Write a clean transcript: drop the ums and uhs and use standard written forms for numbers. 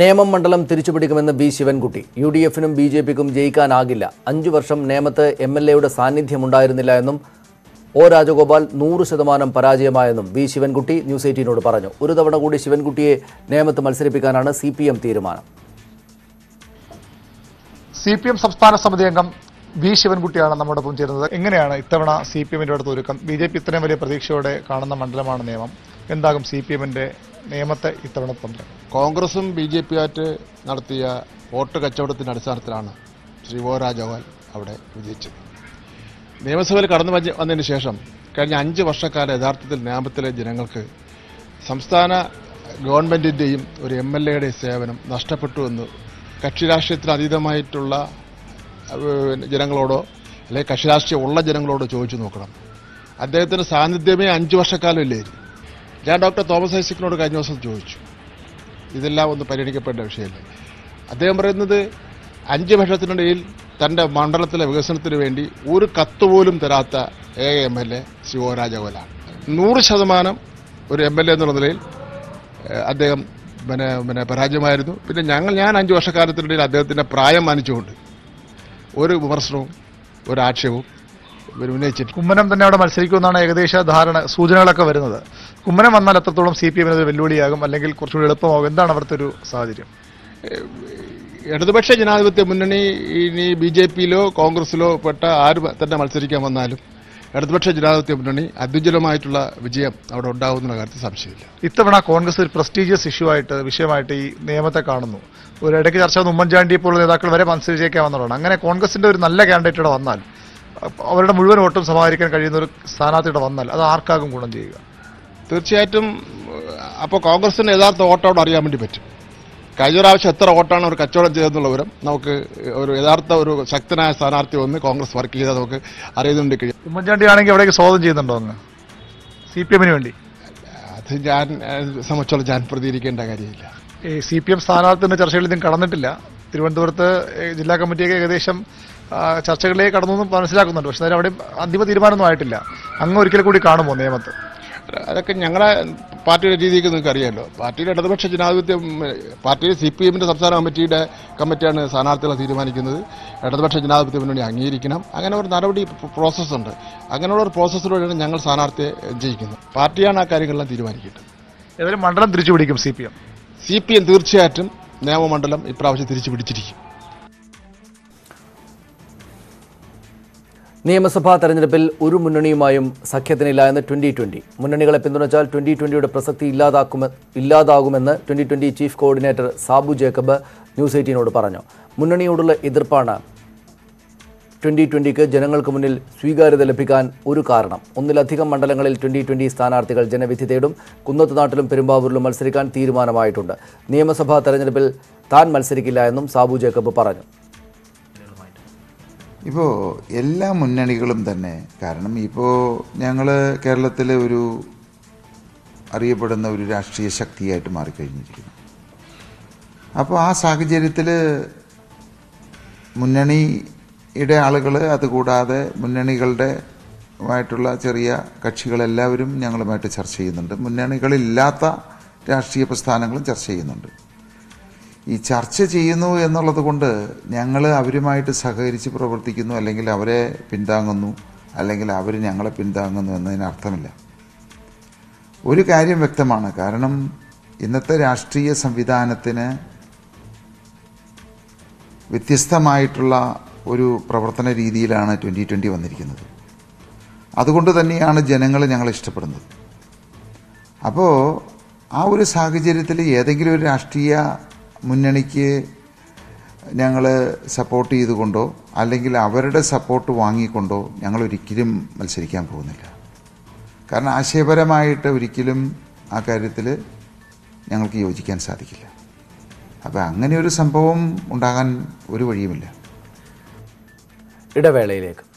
നിയമം മണ്ഡലം തിരിച്ചുപിടിക്കുമെന്ന് വി ശിവൻകുട്ടി. യുഡിഎഫിനും ബിജെപിക്കും ജയിക്കാനാകില്ല. 5 വർഷം നിയമത്ത് എംഎൽഎയുടെ സാന്നിധ്യമുണ്ടായിരുന്നില്ല എന്നും ഒ രാജഗോപാൽ 100% പരാജയമായെന്നും വി ശിവൻകുട്ടി ന്യൂസ് 18നോട് പറഞ്ഞു. ഒരു തവണ കൂടി ശിവൻകുട്ടിയെ നിയമത്ത് മത്സരിപ്പിക്കാനാണ് CPM തീരുമാനം. CPM സംസ്ഥാന സമിതി അംഗം വി ശിവൻകുട്ടിയാണ് നമ്മുടെ ഒപ്പം ചേരുന്നത്. എങ്ങനെയാണ് ഇത്തവണ CPMന്റെ അടുത്ത് ഒരുക്കം? BJP ഇത്രയും വലിയ പ്രതീക്ഷയോടെ കാണുന്ന മണ്ഡലമാണ് നിയമം. എന്താകും CPMന്റെ നിയമത്തെ ഇത്തവണ പങ്ക്? കോൺഗ്രസും BJPയായിട്ട് നടത്തിയ വോട്ട് കച്ചവടത്തിൻ്റെ അടിസ്ഥാനത്തിലാണ് ശ്രീ ഒ രാജഗോപാൽ അവിടെ വിജയിച്ചത്. നിയമസഭയിൽ കടന്നു വന്നതിന് ശേഷം കഴിഞ്ഞ 5 വർഷക്കാലം യഥാർത്ഥത്തിൽ നിയമത്തിലെ ജനങ്ങൾക്ക് സംസ്ഥാന ഗവൺമെൻറ്റിൻ്റെയും ഒരു MLAയുടെയും സേവനം നഷ്ടപ്പെട്ടു എന്ന് കക്ഷി രാഷ്ട്രീയത്തിന് അതീതമായിട്ടുള്ള ജനങ്ങളോടോ അല്ലെങ്കിൽ കക്ഷി രാഷ്ട്രീയമുള്ള ജനങ്ങളോടോ ചോദിച്ചു നോക്കണം. അദ്ദേഹത്തിൻ്റെ സാന്നിധ്യമേ 5 വർഷക്കാലം ഇല്ലായിരുന്നു. ഞാൻ ഡോക്ടർ തോമസ് ഐസക്കിനോട് കഴിഞ്ഞ ദിവസം ചോദിച്ചു, ഇതെല്ലാം ഒന്ന് പരിഗണിക്കപ്പെട്ട വിഷയമല്ലേ? അദ്ദേഹം പറയുന്നത് 5 വർഷത്തിനിടയിൽ തൻ്റെ മണ്ഡലത്തിലെ വികസനത്തിന് വേണ്ടി ഒരു കത്തുപോലും തരാത്ത MLA ശ്രീ ഒ രാജഗോപാലാണ്. 100% ഒരു MLA എന്നുള്ള നിലയിൽ അദ്ദേഹം പിന്നെ പരാജയമായിരുന്നു. പിന്നെ ഞാൻ 5 വർഷക്കാലത്തിനിടയിൽ അദ്ദേഹത്തിൻ്റെ പ്രായം മാനിച്ചുകൊണ്ട് ഒരു വിമർശനവും ഒരു ആക്ഷേപവും ഉന്നയിച്ചിട്ട് കുമ്മനം തന്നെ അവിടെ മത്സരിക്കുമെന്നാണ് ഏകദേശ ധാരണ, സൂചനകളൊക്കെ വരുന്നത്. കുമ്മനം വന്നാൽ എത്രത്തോളം CPMന് ഒരു വെല്ലുവിളിയാകും, അല്ലെങ്കിൽ കുറച്ചുകൂടി എളുപ്പമാകും? എന്താണ് അവിടുത്തെ ഒരു സാഹചര്യം? ഇടതുപക്ഷ ജനാധിപത്യ മുന്നണി ഇനി BJPയിലോ കോൺഗ്രസിലോ പെട്ട ആര് തന്നെ മത്സരിക്കാൻ വന്നാലും ഇടതുപക്ഷ ജനാധിപത്യ മുന്നണി അത്യുജ്വലമായിട്ടുള്ള വിജയം അവിടെ ഉണ്ടാകുന്ന കാര്യത്തിൽ സംശയമില്ല. ഇത്തവണ കോൺഗ്രസ് ഒരു പ്രസ്റ്റീജിയസ് വിഷയമായിട്ട് ഈ നിയമത്തെ കാണുന്നു. ഒരു ഇടയ്ക്ക് ചർച്ച വന്ന ഉമ്മൻചാണ്ടി പോലുള്ള നേതാക്കൾ വരെ മത്സരിച്ചേക്കാമെന്നുള്ളതാണ്. അങ്ങനെ കോൺഗ്രസിന്റെ ഒരു നല്ല കാൻഡിഡേറ്റ് വന്നാൽ, അവരുടെ മുഴുവൻ വോട്ടും സമാഹരിക്കാൻ കഴിയുന്ന ഒരു സ്ഥാനാർത്ഥിയുടെ വന്നാൽ, അത് ആർക്കാകും ഗുണം ചെയ്യുക? തീർച്ചയായിട്ടും അപ്പോൾ കോൺഗ്രസിൻ്റെ യഥാർത്ഥ വോട്ടോട് അറിയാൻ വേണ്ടി പറ്റും. കഴിഞ്ഞ പ്രാവശ്യം എത്ര വോട്ടാണ് അവർ കച്ചവടം ചെയ്തെന്നുള്ള വിവരം നമുക്ക് ഒരു യഥാർത്ഥ ഒരു ശക്തനായ സ്ഥാനാർത്ഥി വന്ന് കോൺഗ്രസ് വർക്ക് ചെയ്താൽ നമുക്ക് അറിയുന്നുണ്ട്. ഉമ്മൻചാണ്ടി ആണെങ്കിൽ അവിടേക്ക് സ്വാഗതം ചെയ്യുന്നുണ്ടോ അങ്ങ് CPMന് വേണ്ടി? അത് ഞാൻ സംബന്ധിച്ചോളം ഞാൻ പ്രതികരിക്കേണ്ട കാര്യമില്ല. ഈ CPM സ്ഥാനാർത്ഥിയുടെ ചർച്ചകളിൽ ഇതിന് കടന്നിട്ടില്ല. തിരുവനന്തപുരത്ത് ജില്ലാ കമ്മിറ്റിയൊക്കെ ഏകദേശം ചർച്ചകളിലേക്ക് കടന്നു മനസ്സിലാക്കുന്നുണ്ട്. പക്ഷേ അവിടെ അന്തിമ തീരുമാനമൊന്നും ആയിട്ടില്ല. അങ്ങ് ഒരിക്കൽ കൂടി കാണുമോ നിയമത്ത്? അതൊക്കെ ഞങ്ങളെ പാർട്ടിയുടെ രീതിക്ക് നിങ്ങൾക്ക് അറിയാമല്ലോ. പാർട്ടിയുടെ ഇടതുപക്ഷ ജനാധിപത്യ പാർട്ടിയുടെ CPMന്റെ സംസ്ഥാന കമ്മിറ്റിയാണ് സ്ഥാനാർത്ഥികളെ തീരുമാനിക്കുന്നത്. ഇടതുപക്ഷ ജനാധിപത്യ മുന്നണി അംഗീകരിക്കണം. അങ്ങനെ ഒരു നടപടി പ്രോസസ്സുണ്ട്. അങ്ങനെയുള്ള ഒരു പ്രോസസ്സിലൂടെയാണ് ഞങ്ങൾ സ്ഥാനാർത്ഥിയെ ജയിക്കുന്നത്. പാർട്ടിയാണ് ആ കാര്യങ്ങളെല്ലാം തീരുമാനിക്കേണ്ടത്. ഏതായാലും മണ്ഡലം തിരിച്ചുപിടിക്കും CPM തീർച്ചയായിട്ടും നിയമമണ്ഡലം ഇപ്രാവശ്യം തിരിച്ചുപിടിച്ചിരിക്കും. നിയമസഭാ തെരഞ്ഞെടുപ്പിൽ ഒരു മുന്നണിയുമായും സഖ്യത്തിനില്ല എന്ന് 2020. മുന്നണികളെ പിന്തുണച്ചാൽ 2020യുടെ പ്രസക്തി ഇല്ലാതാകുമെന്ന് 2020 chief coordinator Sabu Jacob News 18നോട് പറഞ്ഞു. മുന്നണിയോടുള്ള എതിർപ്പാണ് 2020ക്ക് ജനങ്ങൾക്ക് മുന്നിൽ സ്വീകാര്യത ലഭിക്കാൻ ഒരു കാരണം. ഒന്നിലധികം മണ്ഡലങ്ങളിൽ 2020 സ്ഥാനാർത്ഥികൾ ജനവിധി തേടും. കുന്നത്തുനാട്ടിലും പെരുമ്പാവൂരിലും മത്സരിക്കാൻ തീരുമാനമായിട്ടുണ്ട്. നിയമസഭാ തെരഞ്ഞെടുപ്പിൽ താൻ മത്സരിക്കില്ല എന്നും സാബു ജേക്കബ് പറഞ്ഞു. ഇപ്പോൾ എല്ലാ മുന്നണികളും തന്നെ, കാരണം ഇപ്പോൾ ഞങ്ങൾ കേരളത്തിലെ ഒരു അറിയപ്പെടുന്ന ഒരു രാഷ്ട്രീയ ശക്തിയായിട്ട് മാറിക്കഴിഞ്ഞിരിക്കുന്നു. അപ്പോൾ ആ സാഹചര്യത്തിൽ മുന്നണിയുടെ ആളുകൾ, അതുകൂടാതെ മുന്നണികളുടെ ആയിട്ടുള്ള ചെറിയ കക്ഷികളെല്ലാവരും ഞങ്ങളുമായിട്ട് ചർച്ച ചെയ്യുന്നുണ്ട്. മുന്നണികളില്ലാത്ത രാഷ്ട്രീയ പ്രസ്ഥാനങ്ങളും ചർച്ച ചെയ്യുന്നുണ്ട്. ഈ ചർച്ച ചെയ്യുന്നു എന്നുള്ളത് കൊണ്ട് ഞങ്ങൾ അവരുമായിട്ട് സഹകരിച്ച് പ്രവർത്തിക്കുന്നു, അല്ലെങ്കിൽ അവരെ പിന്താങ്ങുന്നു, അല്ലെങ്കിൽ അവർ ഞങ്ങളെ പിന്താങ്ങുന്നു എന്നതിനർത്ഥമില്ല. ഒരു കാര്യം വ്യക്തമാണ്, കാരണം ഇന്നത്തെ രാഷ്ട്രീയ സംവിധാനത്തിന് വ്യത്യസ്തമായിട്ടുള്ള ഒരു പ്രവർത്തന രീതിയിലാണ് 2020 വന്നിരിക്കുന്നത്. അതുകൊണ്ട് തന്നെയാണ് ജനങ്ങൾ ഞങ്ങളെ ഇഷ്ടപ്പെടുന്നത്. അപ്പോൾ ആ ഒരു സാഹചര്യത്തിൽ ഏതെങ്കിലും ഒരു രാഷ്ട്രീയ മുന്നണിക്ക് ഞങ്ങൾ സപ്പോർട്ട് ചെയ്തുകൊണ്ടോ അല്ലെങ്കിൽ അവരുടെ സപ്പോർട്ട് വാങ്ങിക്കൊണ്ടോ ഞങ്ങൾ ഒരിക്കലും മത്സരിക്കാൻ പോകുന്നില്ല. കാരണം ആശയപരമായിട്ട് ഒരിക്കലും ആ കാര്യത്തിൽ ഞങ്ങൾക്ക് യോജിക്കാൻ സാധിക്കില്ല. അപ്പോൾ അങ്ങനെ ഒരു സംഭവം ഉണ്ടാകാൻ ഒരു വഴിയുമില്ല. ഇടവേളയിലേക്ക്